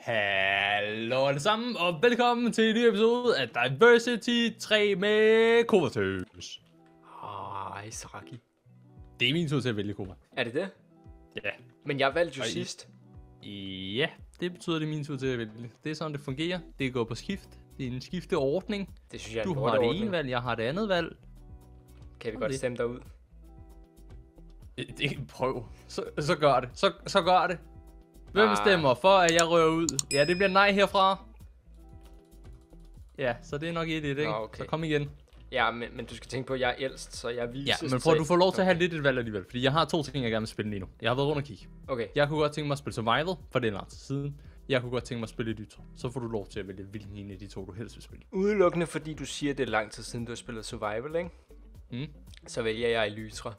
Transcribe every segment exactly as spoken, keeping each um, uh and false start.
Hallo alle sammen, og velkommen til en ny episode af Diversity tre med Kovates. Ej, Zagi. Det er min tur til at vælge Kova. Er det det? Ja. Men jeg valgte jo og sidst. I... Ja, det betyder, det er min tur til at vælge. Det er sådan, det fungerer. Det går på skift. Det er en skifteordning. Det synes jeg er en lorteordning. Du har det ene valg, jeg har det andet valg. Kan vi godt det. Stemme dig ud? Det, det, prøv. Så, så gør det. Så, så gør det. Hvem stemmer for, at jeg rører ud? Ja, det bliver nej herfra. Ja, så det er nok et, et ikke? Okay. Så kom igen. Ja, men, men du skal tænke på, at jeg er ældst, så jeg viser... Ja, men prøv, du får lov til at have okay. lidt et valg alligevel, fordi jeg har to ting, jeg gerne vil spille lige nu. Jeg har været rundt og kigge. Okay. Jeg kunne godt tænke mig at spille Survival, for det er lang tid siden. Jeg kunne godt tænke mig at spille Elytra. Så får du lov til at vælge, hvilken en af de to, du helst vil spille. Udelukkende, fordi du siger, at det er lang tid siden, du har spillet Survival, ikke? Mm. Så vælger jeg Elytra.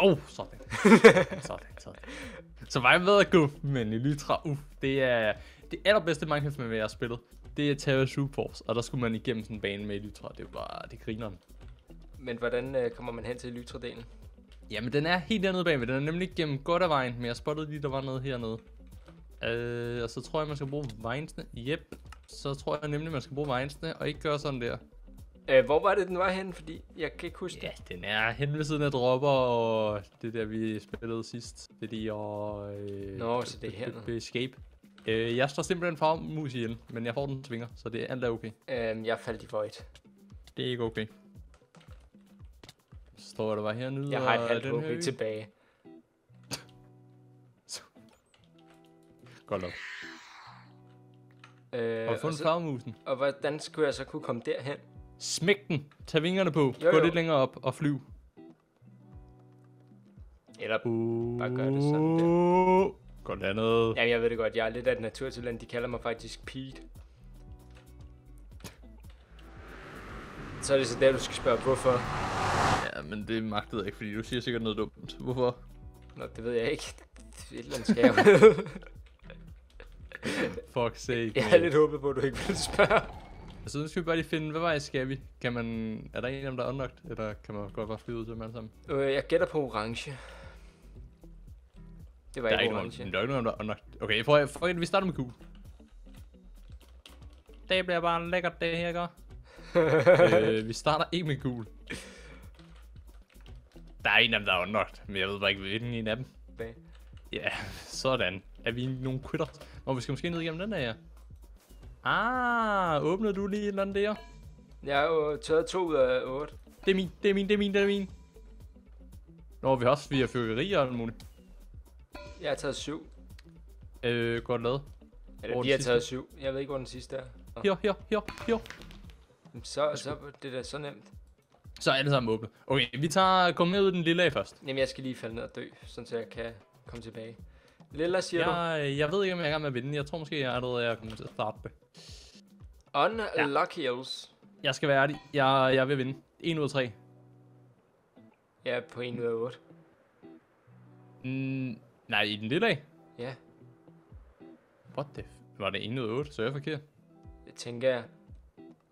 Åh, oh, sådan. sådan, sådan. Survival er god, men Elytra, uff, uh, det er det allerbedste Minecraft, man har spillet. Det er Tava Shoe Force, og der skulle man igennem sådan en bane med Elytra. Det var det grineren. Men hvordan øh, kommer man hen til Elytra-delen? Jamen, den er helt dernede bagved. Den er nemlig gennem godt af vejen, men jeg spottede lige, der var noget hernede. Øh, og så tror jeg, man skal bruge vejensene. Jep. Så tror jeg nemlig, man skal bruge vejensene og ikke gøre sådan der. Øh, hvor var det, den var henne? Fordi jeg kan ikke huske ja, det. Den er henne ved siden af dropper, og det der, vi spillede sidst. Det er de og... Øh, Nå, så det er hernede. Escape. Øh, jeg står simpelthen fra mus ihjel, men jeg får den svinger, så det er alt er okay. Øhm, jeg faldt i void. Det er ikke okay. Så står der bare hernede. Jeg har et halvt H P tilbage. Godt nok. Øh, og fundet flagermusen. Og hvordan skulle jeg så kunne komme derhen? Smæk den. Tag vingerne på. Jo, gå jo. lidt længere op og flyv. Eller uh, bare gør det sådan der. Godt andet. Jamen jeg ved det godt. Jeg er lidt af et naturtalent. De kalder mig faktisk Pete. Så er det så der, du skal spørge hvorfor. Ja, men det magtede jeg ikke, fordi du siger sikkert noget dumt. Hvorfor? Nå, det ved jeg ikke. Det er et eller andet skab. Fuck sake. Jeg har lidt håbet på, at du ikke ville spørge. Så nu skal vi bare lige finde, hvad vej skal vi? Kan man... Er der en af dem, der er unlocked? Eller kan man godt bare flyve ud til dem alle sammen? Øh, jeg gætter på orange. Det var der ikke orange. Nogen, der er ikke nogen, der er unlocked. Okay, for, for, vi starter med Q. Det bliver bare lækkert, det her gør. øh, vi starter ikke med gul. Der er en af dem, der er unlocked, men jeg ved bare ikke, hvilken en af dem. Ja, yeah, sådan. Er vi nogle quitter? Nå, vi skal måske ned igennem den der her. Ah, åbnede du lige et eller andet der? Jeg har jo taget to ud af otte. Det er min, det er min, det er min, det er min. Nå, vi har også fire fyrkerier eller muligt. Jeg har taget syv. Øh, godt lavet. Eller vi har taget syv. Jeg ved ikke, hvor den sidste er. Oh. Her, her, her, her. Så, så det er da så nemt. Så er det sammen åbne. Okay, vi tager kom med ud den lille af først. Jamen, jeg skal lige falde ned og dø, sådan så jeg kan komme tilbage. Lilla, siger jeg, du? Jeg ved ikke, om jeg er i gang med at vinde. Jeg tror måske, jeg er allerede jeg er kommet til at starte med. Unluckyos. Ja. Jeg skal være ærlig. Jeg, jeg vil vinde. en ud af tre. Jeg er på en ud af otte. Mm, nej, i den lille af? Ja. What the f... Var det en ud af otte? Så er jeg forkert. Det tænker jeg.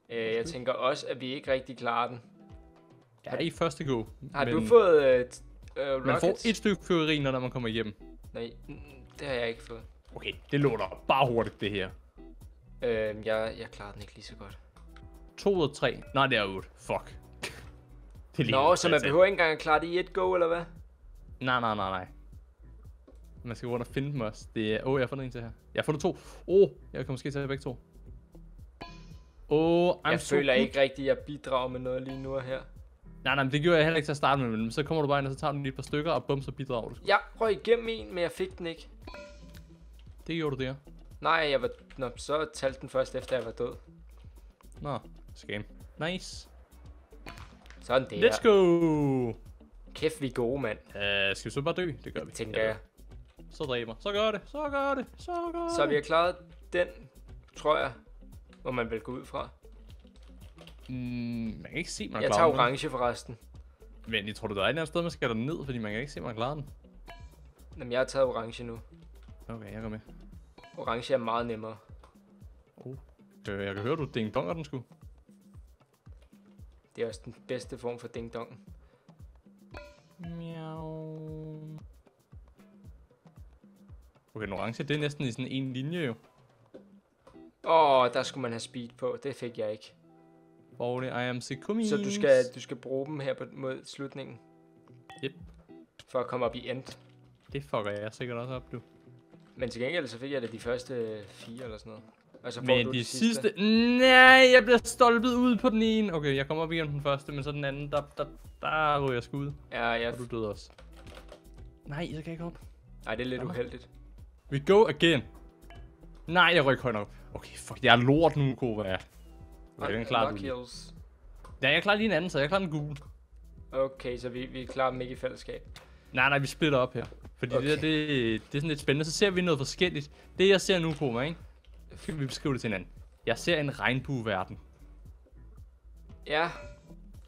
Øh, jeg tænker også, at vi ikke rigtig klarer den. Jeg er i første go. Har men... du fået øh, rockets? Man får et stykke fyrværkeri, når man kommer hjem. Nej, det har jeg ikke fået. Okay, det låter bare hurtigt, det her. Øh, jeg, jeg klarer den ikke lige så godt. to ud af tre. Nej, det er otte. Fuck. Det Nå, så man behøver ikke engang at klare det i et go, eller hvad? Nej, nej, nej, nej. Man skal rundt og finde dem også. Det er... Åh, oh, jeg har fundet en til her. Jeg har fundet to. Åh, oh, jeg kan måske tage begge to. Oh, jeg føler so ikke rigtigt, at jeg bidrager med noget lige nu og her. Nej, nej, men det gjorde jeg heller ikke til at starte med, men så kommer du bare ind, og så tager du lige et par stykker, og bum, så bidrager du. Jeg røg igennem en, men jeg fik den ikke. Det gjorde du der. Nej, jeg var... Nå, så talte den først, efter jeg var død. Nå, skam. Nice. Sådan der. Let's go! Kæft, vi er gode, mand. Uh, skal vi så bare dø? Det gør det vi. Tænker ja, jeg. Så dræber. Så gør det, så gør det, så gør det. Så vi har klaret den, tror jeg. Hvor man vil gå ud fra. Mm, man kan ikke se, man klarer den. Jeg tager orange forresten. Men jeg tror du, der er et eller andet sted, man skal der ned, fordi man kan ikke se, man klarer den? Jamen, jeg har taget orange nu. Okay, jeg går med. Orange er meget nemmere. Oh. Øh, jeg kan høre, du ding-donger den sgu. Det er også den bedste form for ding-dongen. Miau. Okay, den orange, det er næsten i sådan en linje jo. Åh, oh, der skulle man have speed på. Det fik jeg ikke. Borne, I am sick comings. Så du skal, du skal bruge dem her på, mod slutningen. Yep. For at komme op i end. Det fucker jeg sikkert også op, du. Men til gengæld så fik jeg da de første fire eller sådan noget. Og så får men du de sidste... sidste... Nej, jeg bliver stolpet ud på den ene. Okay, jeg kommer op igennem den første, men så den anden, der, der, der ryger jeg skud. Ja, jeg... Og du døde også. Nej, jeg kan ikke op. Nej, det er lidt Jamen. uheldigt. We go again. Nej, jeg rykker højt op. Okay, fuck, jeg er lort nu, Kova. Okay, den klarer du. Ja, jeg klarer lige en anden, så jeg klarer den gule. Okay, så vi, vi klarer dem ikke i fællesskab. Nej, nej, vi splitter op her. Fordi okay. det, der, det, det er sådan lidt spændende. Så ser vi noget forskelligt. Det, jeg ser nu, Kova, ikke? Skal vi beskrive det til hinanden? Jeg ser en regnbueverden. Ja.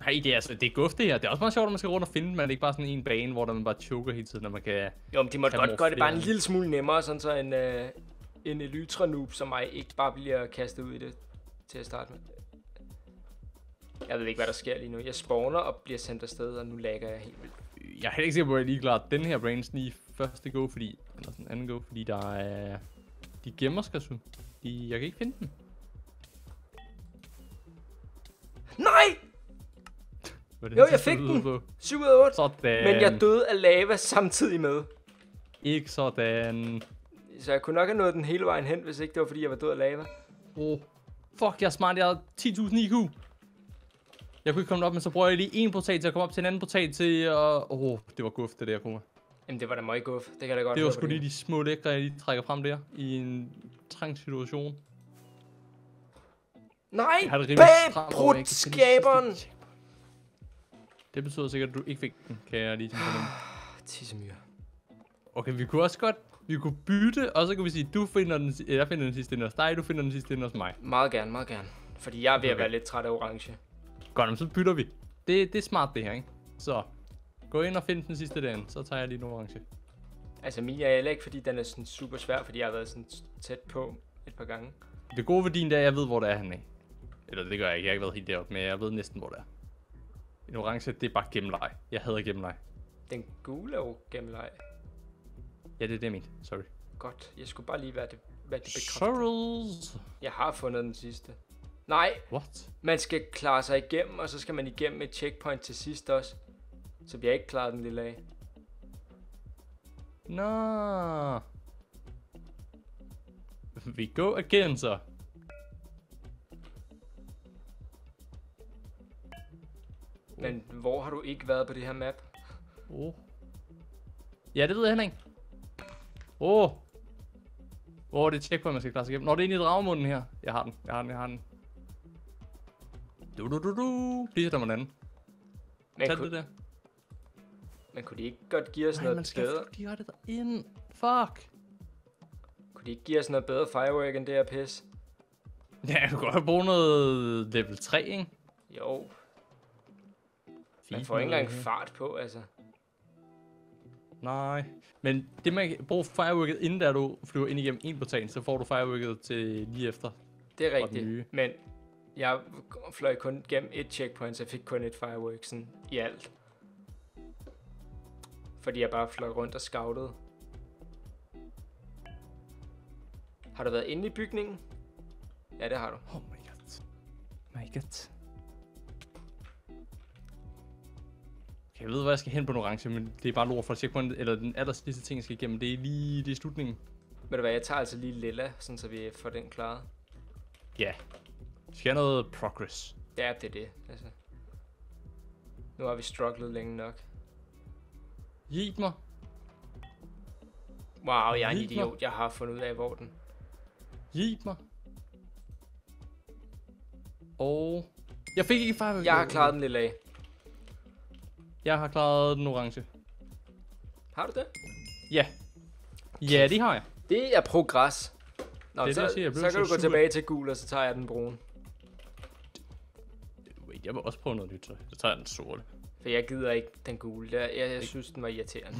Nej, det er altså, det er guft det her. Det er også meget sjovt, at man skal rundt og finde dem. Man er ikke bare sådan en bane, hvor der man bare choker hele tiden, når man kan... Jo, men de måtte godt gøre det bare en lille smule nemmere, sådan så en, øh, en Elytra noob som mig ikke bare bliver kastet ud i det til at starte med. Jeg ved ikke, hvad der sker lige nu. Jeg spawner og bliver sendt afsted, og nu lagger jeg helt vildt. Jeg er heller ikke sikker på, at jeg lige klarer den her brain sneak første go, fordi... Eller sådan anden go, fordi der er... De gemmer sig så. De... Jeg kan ikke finde dem. Nej! Den, jo, jeg fik den! syv ud af otte! Sådan. Men jeg døde af lava samtidig med. Ikke sådan. Så jeg kunne nok have nået den hele vejen hen, hvis ikke det var fordi jeg var død af lava. Oh. Fuck, jeg er smart. Jeg havde ti tusind I Q. Jeg kunne ikke komme op, men så bruger jeg lige en portal til at komme op til en anden portal til... Og... Oh, det var guft det der, Kuma. Jamen det var da meget guft. Det kan da godt. Det var sgu lige de små lækre, jeg lige trækker frem der. I en trang situation. Nej! Bag brudskaberen! Det betyder sikkert, at du ikke fik den, kan jeg lige tænke på den. Tissemyre. Okay, vi kunne også godt, vi kunne bytte, og så kunne vi sige, du finder den, jeg finder den sidste inden hos dig, du finder den sidste inden hos mig. Meget gerne, meget gerne. Fordi jeg er ved okay. at være lidt træt af orange. Godt, men så bytter vi. Det, det er smart det her, ikke? Så, gå ind og find den sidste derinde, så tager jeg lige den orange. Altså min er heller ikke, fordi den er sådan super svær, fordi jeg har været sådan tæt på et par gange. Det gode ved din der, jeg ved, hvor der er han af. Eller det gør jeg ikke, jeg har ikke været helt deroppe, men jeg ved næsten, hvor der er. En orange, det er bare gemmeleg. Jeg hader gemmeleg. Den gule er gemmeleg. Ja, det er det, jeg mente. Sorry. Godt. Jeg skulle bare lige være det, være det bekræftet. Jeg har fundet den sidste. Nej. What? Man skal klare sig igennem, og så skal man igennem et checkpoint til sidst også. Så bliver jeg ikke klaret den lille af. Nå. We go again, så. Men hvor har du ikke været på det her map? Oh. Ja, det ved jeg heller ikke. Åh. Åh, det er checkpoint, man skal klare sig igennem. Nå, det er inde i dragemunden her. Jeg har den, jeg har den, jeg har den. Du du du du. Lige der var den anden. Men tag kunne... det der. Men kunne de ikke godt give os nej, noget man skal bedre? De har det derinde. Fuck. Kunne de ikke give os noget bedre firework end det her pis? Ja, jeg kunne godt bruge noget level tre, ikke? Jo. Man får ikke engang fart på, altså. Nej. Men det man bruger fireworket, inden der du flyver ind igennem en portal, så får du fireworket til lige efter. Det er rigtigt, men jeg fløj kun gennem et checkpoint, så jeg fik kun et firework sådan, i alt. Fordi jeg bare fløj rundt og scoutede. Har du været inde i bygningen? Ja, det har du. Oh my god. My god. Jeg ved, hvor jeg skal hen på en orange, men det er bare lort for at checkpoint, eller den aller sidste ting, jeg skal igennem, det er lige det er slutningen. Ved du hvad, jeg tager altså lige lilla, sådan så vi får den klaret. Ja. Yeah. Vi skal have noget progress. Ja, det er det, altså. Nu har vi strugglet længe nok. Hjælp mig. Wow, jeg er en idiot, jeg har fundet ud af, hvor den. Hjælp mig. Og... Jeg fik ikke fire. Jeg har klaret den lilla af. Jeg har klaret den orange. Har du det? Ja. Ja, det har jeg. Det er progress. Nå, det så, der, siger, så kan så du gå tilbage til gul, og så tager jeg den brune. Wait, jeg vil også prøve noget nyt, så tager jeg den sorte. For jeg gider ikke den gule. Jeg, jeg, jeg synes, den var irriterende.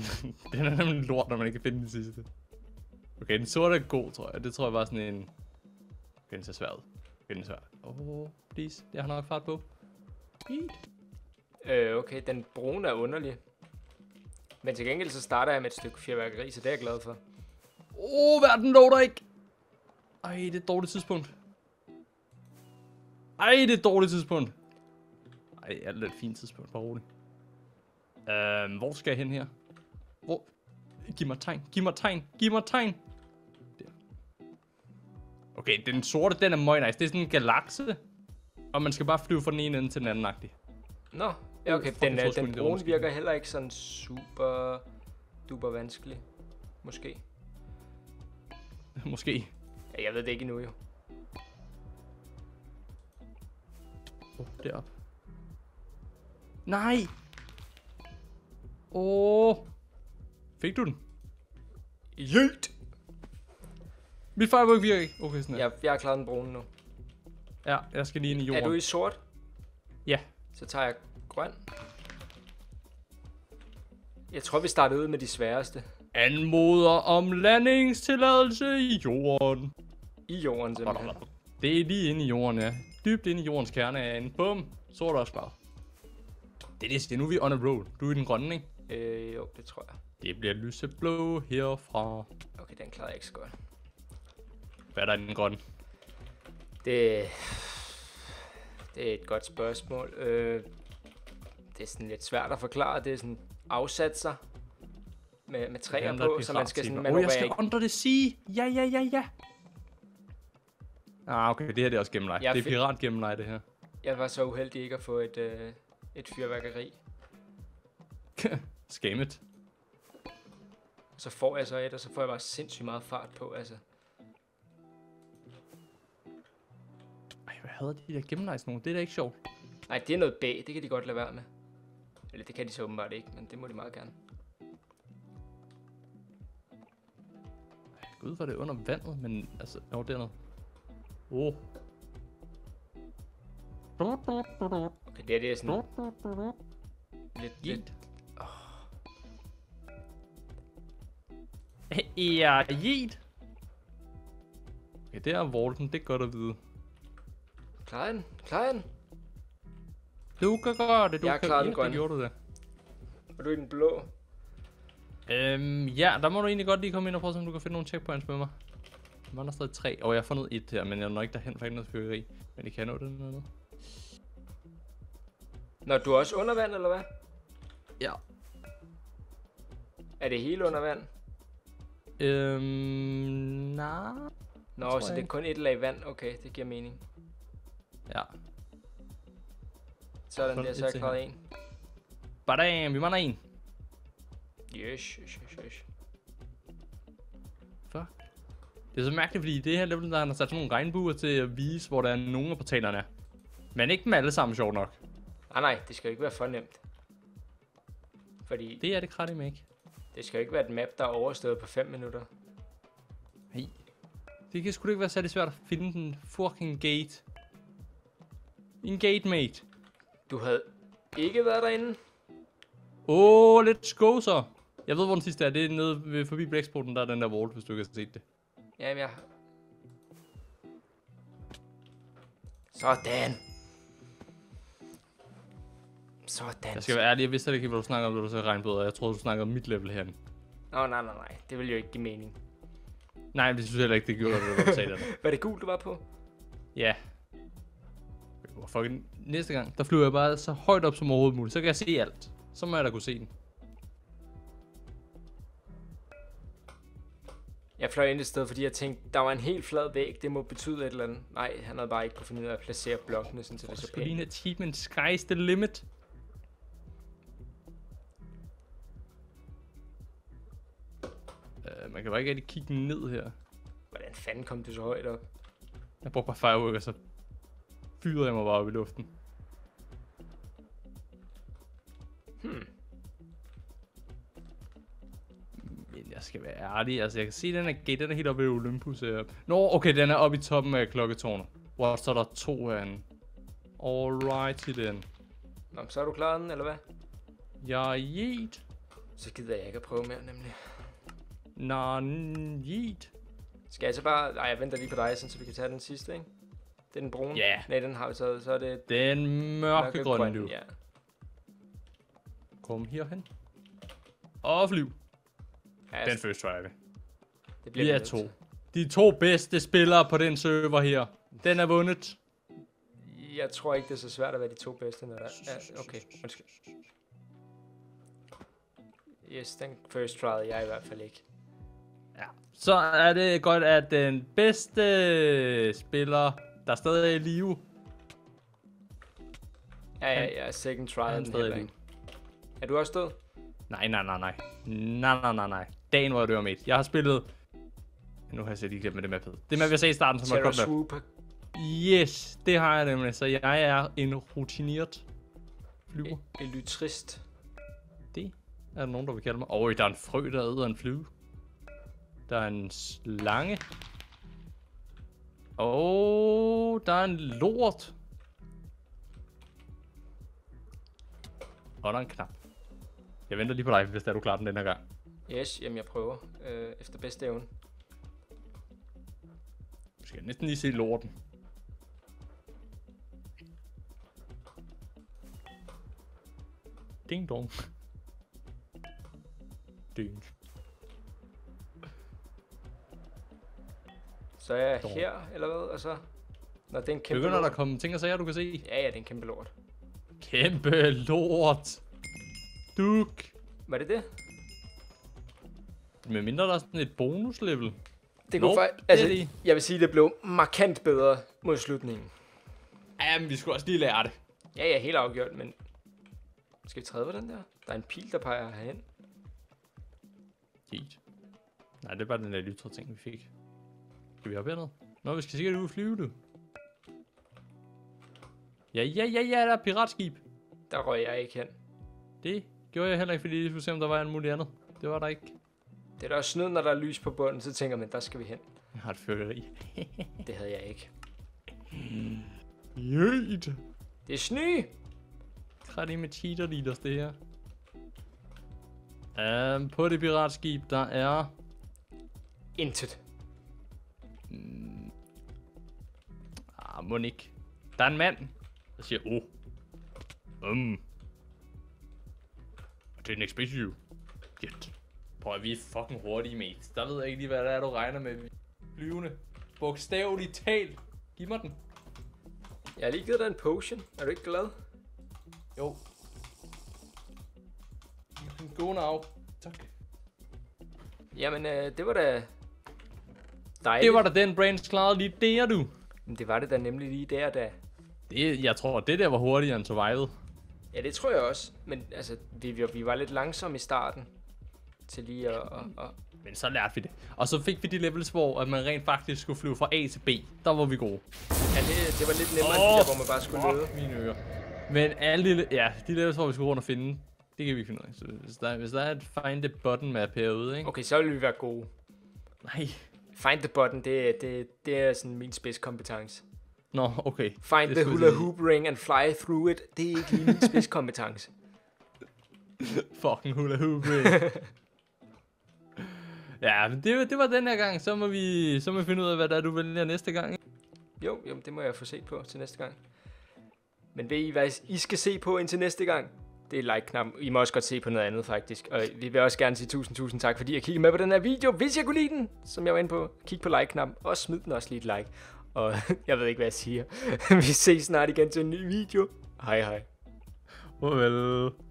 Den er nemlig lort, når man ikke kan finde den sidste. Okay, den sorte er god, tror jeg. Det tror jeg var sådan en... Okay, den ser svær ud. Okay, den er svær. Oh, please. Jeg har nok fart på. Eat. Øh, okay, den brune er underlig. Men til gengæld så starter jeg med et stykke fyrværkeri, så det er jeg glad for. Åh, oh, verden lå der ikke! Ej, det er et dårligt tidspunkt. Ej, det er et dårligt tidspunkt. Ej, det er et fint tidspunkt, bare roligt. Øhm, hvor skal jeg hen her? Hvor? Giv mig tegn, giv mig tegn, giv mig tegn. Der. Okay, den sorte, den er meget nice. Det er sådan en galakse. Og man skal bare flyve fra den ene ende til den anden agtig. Nå, ja, okay. Den, den, den, den brune virker heller ikke sådan super duper vanskelig. Måske. Måske. Ja, jeg ved det ikke endnu, jo. Oh, derop. Nej! Åh! Oh. Fik du den? Jødt! Mit firework virker ikke. Okay, sådan her. Jeg, jeg har klaret den brune nu. Ja, jeg skal lige ind i jorden. Er du i sort? Ja. Så tager jeg grøn. Jeg tror, vi starter ud med de sværeste. Anmoder om landingstilladelse i jorden. I jorden, simpelthen. Det er lige inde i jorden, ja. Dybt inde i jordens kerne er en bum. Sort også bare. Det er det, det er nu, vi er on a roll. Du er i den grønne, ikke? Øh, jo, det tror jeg. Det bliver lyseblå herfra. Okay, den klarer jeg ikke så godt. Hvad er der i den grønne? Det, det er et godt spørgsmål. Øh, det er sådan lidt svært at forklare. Det er sådan afsatser med, med træer på, så man skal sådan manøvrere. Åh, oh, jeg skal under det sige. Ja, ja, ja, ja. Ah, okay. Det her det er også gemmeleg. Det er pirat gemmeleg, det her. Jeg var så uheldig ikke at få et, øh, et fyrværkeri. Scam it. Så får jeg så et, og så får jeg bare sindssygt meget fart på, altså. Hvad hedder de der gennemlejs nogen? Det er da ikke sjovt. Nej, det er noget bag. Det kan de godt lade være med. Eller det kan de så åbenbart ikke, men det må de meget gerne. Gud, hvor det er under vandet, men altså... Jo, det er noget. Åh. Oh. Okay, det her det er sådan... Lidt, lidt... Oh. Ja, jit! Okay, det er Volten. Det er godt at vide. Klarer den? Klarer den? Du kan gøre det, du jeg kan gøre det, grønne. Det gjorde du det. Og du er den blå? Øhm, ja, der må du egentlig godt lige komme ind og prøve, om du kan finde nogle checkpoints med mig. Der er stadig tre, og oh, jeg har fundet et her, men jeg er nok ikke derhen for ikke noget fyrkeri. Men I kan nå det eller noget. Nå, du er også under vand, eller hvad? Ja. Er det hele under vand? Øhm, nej. Nå, så det er kun et lag vand, okay, det giver mening. Ja. Sådan, sådan der, så er jeg klaret en. Badam, vi mangler en. Yes, yes, yes, yes. Fuck. Det er så mærkeligt, fordi i det her level, der han har sat sådan nogle regnbuer til at vise, hvor der er nogle af portalerne. Men ikke dem alle sammen, sjovt nok. Nej, nej, det skal jo ikke være for nemt. Fordi... Det er det kratte ikke. Det skal jo ikke være et map, der er overstået på fem minutter. Nej. Det kan sgu ikke være særlig svært at finde den fucking gate. En gate, mate. Du havde ikke været derinde. Åh, oh, let's go så. Jeg ved, hvor den sidste er. Det er nede ved, forbi Blacksporten, der er den der vault, hvis du ikke har set det. Jamen, jeg... Sådan. Sådan. Jeg skal være ærlig. Jeg vidste ikke, hvad du snakker om, når du sagde regnbøder. Jeg troede, du snakker om mit level herinde. Nå, oh, nej, nej, nej. Det ville jo ikke give mening. Nej, men det synes jeg heller ikke, det gjorde, når du sagde det. Var det gul, du var på? Ja. Yeah. Fucking næste gang, der flyver jeg bare så højt op som overhovedet muligt, så kan jeg se alt. Så må jeg da kunne se den. Jeg fløj ind et sted, fordi jeg tænkte, der var en helt flad væg, det må betyde et eller andet. Nej, han havde bare ikke kunne finde ud af at placere blokkene, sådan til det så pænt. Achievement, sky's the limit. Uh, man kan bare ikke rigtig kigge ned her. Hvordan fanden kom du så højt op? Jeg brugte bare firework, så fyrede jeg mig bare op i luften. Hmm. Men jeg skal være ærlig, altså jeg kan se, den er gate, den er helt oppe i Olympus heroppe. Nå, okay, den er oppe i toppen af klokketårnet. Wow, så er der to herinde. Alrighty then. Nå, så er du klar den, eller hvad? Jeg er yeet. Så gider jeg ikke at prøve mere, nemlig. Nå, yeet. Skal jeg så bare... Ej, jeg venter lige på dig, så vi kan tage den sidste, ikke? Det er den brune. Yeah. Nej, den har vi taget. Så er det... Den mørkegrønne, mørke du. Ja. Kom herhen. Og flyv. Ja, den altså, first drive. Det bliver vi er to. De to bedste spillere på den server her. Den er vundet. jeg tror ikke, det er så svært at være de to bedste, når der er... Okay, undskyld. Yes, den first trial jeg i hvert fald ikke. Ja. Så er det godt, at den bedste spiller, der stadig er i live... Ja, ja, ja, second trial den stadig ikke. Er du også død? Nej, nej, nej, nej. Nej, nej, nej, nej. Dagen, hvor jeg dør med. Jeg har spillet... Nu har jeg set lige glemt med det mappet. Det map, jeg sagde i starten, som Terror jeg kom med. Yes, det har jeg nemlig. Så jeg er en rutineret flyver. Elytrist. Det er der nogen, der vil kalde mig. Åh, der er en frø, der æder en flyve. Der er en slange. Åh, der er en lort. Og der er en knap. Jeg venter lige på dig, hvis der er du klarer den den her gang. Yes, jamen jeg prøver. Øh, efter bedste evne. Nu skal jeg næsten lige se lorten. Ding dong. Ding. Så er jeg dong. Her, eller hvad? Og så... Nå, det er en kæmpe begynder lort. Der at komme ting og sager, du kan se? Ja, ja, det er en kæmpe lort. Kæmpe lort! Duk! Var det det? Med mindre der er sådan et bonuslevel. Det kunne nope, faktisk, altså, det jeg vil sige, det blev markant bedre mod slutningen. Ja, men vi skulle også lige lære det. Ja, ja, helt afgjort, men... Skal vi træde på den der? Der er en pil, der peger herhen. Gigt. Nej, det er bare den der lytre ting, vi fik. Skal vi hoppe herned? Nå, vi skal sikkert ud og flyve, du. Ja, ja, ja, ja, der er piratskib. Der røg jeg ikke hen. Det gjorde jeg heller ikke, fordi jeg skulle se, om der var en mulig andet. Det var der ikke. Det er da også snyd, når der er lys på bunden, så tænker man, der skal vi hen. Jeg har et fyrværkeri. Det havde jeg ikke. Jøjt. Det er sny. Træt i med cheater leaders, det her. Um, på det piratskib, der er... Intet. Mm. Ah, må ikke. Der er en mand, der siger, åh. Oh. Um. Det er en expensive. Get. Prøv, vi er fucking hurtige, mate. Der ved jeg ikke lige, hvad der er, du regner med. Flyvende. Bogstaveligt talt. Giv mig den. Jeg har lige givet dig en potion. Er du ikke glad? Jo. Go now. Tak. Jamen, øh, det var da... Dejligt. Det var da den brains klarede lige der, du. Men det var det da nemlig lige der, da... Det, jeg tror, det der var hurtigere end Survival. Ja, det tror jeg også. Men altså, vi, vi var lidt langsomme i starten. Til lige at, og, og... Men så lærte vi det. Og så fik vi de levels, hvor at man rent faktisk skulle flyve fra A til B. Der var vi gode. Ja, det, det var lidt nemmere oh, end de der, hvor man bare skulle løbe. Mine ører. Men alle de, ja, de levels, hvor vi skulle rundt og finde, det kan vi finde ud af. Så hvis der, hvis der er et find the button map herude, ikke? Okay, så ville vi være gode. Nej. Find the button, det, det, det er sådan min spidskompetence. Nå, okay. Find det the hula hoop ring and fly through it, det er ikke lige min spidskompetence. Fucking hula hoop ring. Ja, det, det var den her gang. Så må vi så må vi finde ud af, hvad der er, du vælger næste gang. Jo, jo, det må jeg få set på til næste gang. Men ved I, hvad I skal se på indtil næste gang? Det er like-knappen. I må også godt se på noget andet, faktisk. Og vi vil også gerne sige tusind, tusind tak, fordi I kiggede med på den her video. Hvis jeg kunne lide den, som jeg var inde på, kig på like-knappen. Og smid den også lige et like. Og jeg ved ikke, hvad jeg siger. Vi ses snart igen til en ny video. Hej, hej. Farvel.